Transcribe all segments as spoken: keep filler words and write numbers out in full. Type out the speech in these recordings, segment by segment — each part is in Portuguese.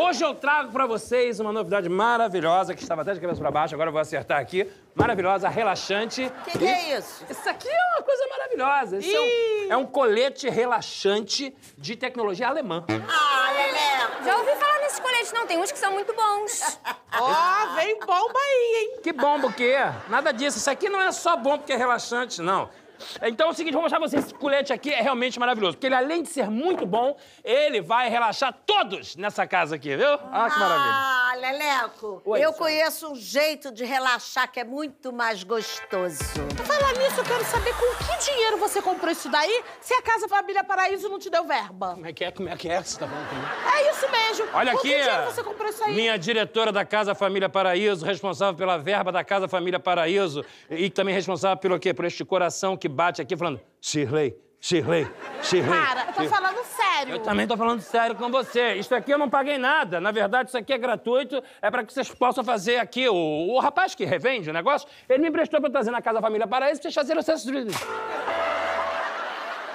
Hoje eu trago pra vocês uma novidade maravilhosa, que estava até de cabeça pra baixo, agora eu vou acertar aqui. Maravilhosa, relaxante. O que, que é isso? Isso aqui é uma coisa maravilhosa. Isso é, um, é um colete relaxante de tecnologia alemã. Ah, Leleco! Já ouvi falar nesses coletes, não. Tem uns que são muito bons. Ó, oh, vem bomba aí, hein? Que bomba o quê? Nada disso. Isso aqui não é só bom porque é relaxante, não. Então é o seguinte, vou mostrar pra vocês, esse colete aqui é realmente maravilhoso, porque ele, além de ser muito bom, ele vai relaxar todos nessa casa aqui, viu? Ah, que maravilha. Ah, Leleco, Oi, eu senhora. conheço um jeito de relaxar que é muito mais gostoso. Falar nisso, eu quero saber com que dinheiro você comprou isso daí, se a Casa Família Paraíso não te deu verba. Como é que é? Como é que é? Você tá bom comigo? É isso mesmo. Olha com aqui, que dinheiro você comprou isso aí? Minha diretora da Casa Família Paraíso, responsável pela verba da Casa Família Paraíso, e também responsável pelo quê? Por este coração que bate aqui falando, Shirley, Shirley, Shirley. Cara, eu tô falando sério. Eu também tô falando sério com você. Isso aqui eu não paguei nada. Na verdade, isso aqui é gratuito. É pra que vocês possam fazer aqui. O, o rapaz que revende o negócio, ele me emprestou pra eu trazer na Casa Família Paraíso pra vocês fazerem o test drive.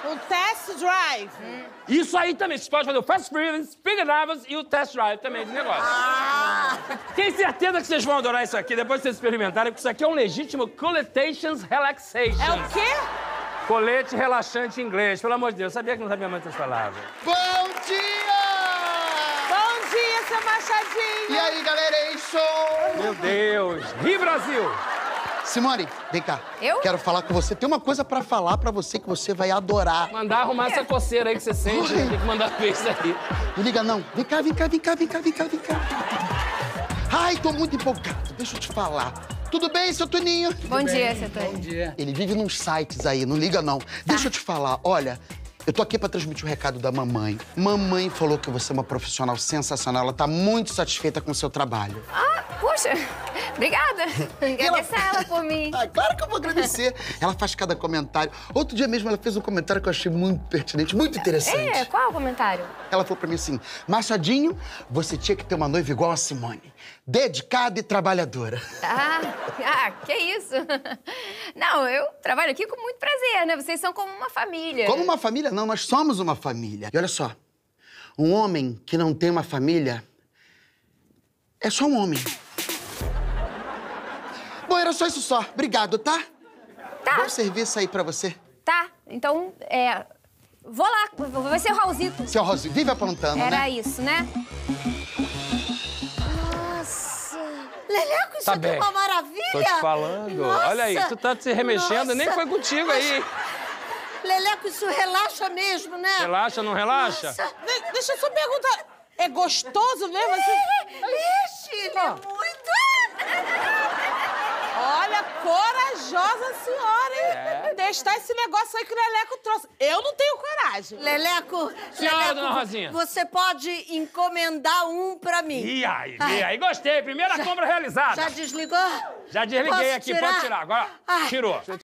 O test drive? Hum. Isso aí também. Vocês podem fazer o fast freelance, finger drivers e o test drive também do negócio. Ah. Tenho certeza que vocês vão adorar isso aqui, depois de vocês experimentarem, porque isso aqui é um legítimo Coletations Relaxation. É o quê? Colete relaxante em inglês. Pelo amor de Deus, eu sabia que não sabia mais essas palavras. Bom dia! Bom dia, seu Machadinho! E aí, galera, isso? Meu Deus! Rio Brasil! Simone, vem cá. Eu? Quero falar com você. Tem uma coisa pra falar pra você que você vai adorar. Mandar arrumar essa coceira aí que você sente. Oi. Tem que mandar ver isso aí. Não liga, não. Vem cá, vem cá, vem cá, vem cá, vem cá, vem cá. Ai, tô muito empolgado. Deixa eu te falar. Tudo bem, seu Toninho? Bom dia, seu Toninho. Bom dia. Ele vive nos sites aí, não liga, não. Tá. Deixa eu te falar, olha... Eu tô aqui pra transmitir o recado da mamãe. Mamãe falou que você é uma profissional sensacional. Ela tá muito satisfeita com o seu trabalho. Ah, poxa. Obrigada. Agradecer ela... ela por mim. Ah, claro que eu vou agradecer. Ela faz cada comentário. Outro dia mesmo ela fez um comentário que eu achei muito pertinente, muito interessante. É? Qual o comentário? Ela falou pra mim assim, Machadinho, você tinha que ter uma noiva igual a Simone. Dedicada e trabalhadora. Ah, ah, que isso. Não, eu trabalho aqui com muito prazer, né? Vocês são como uma família. Como uma família? Não, nós somos uma família. E olha só, um homem que não tem uma família é só um homem. Bom, era só isso só. Obrigado, tá? Tá. Bom serviço aí pra você. Tá. Então, é... vou lá. Vai ser o Raulzito. Seu Raulzito. Vive aprontando, né? Era isso, né? Leleco, isso aqui é uma maravilha! Tô te falando. Nossa. Olha aí, tu tá se remexendo, Nossa. nem foi contigo aí. Leleco, isso relaxa mesmo, né? Relaxa, não relaxa? De deixa eu só perguntar. É gostoso mesmo? É, assim? Vixe, é muito... Olha, corajosa a senhora, hein? É. Testar esse negócio aí que o Leleco trouxe. Eu não tenho coragem. Leleco, senhora, Leleco, dona Rosinha, você pode encomendar um pra mim. E aí, Ai. e aí, gostei. Primeira já, compra realizada. Já desligou? Já desliguei Posso aqui, tirar? pode tirar. Agora, Ai. tirou.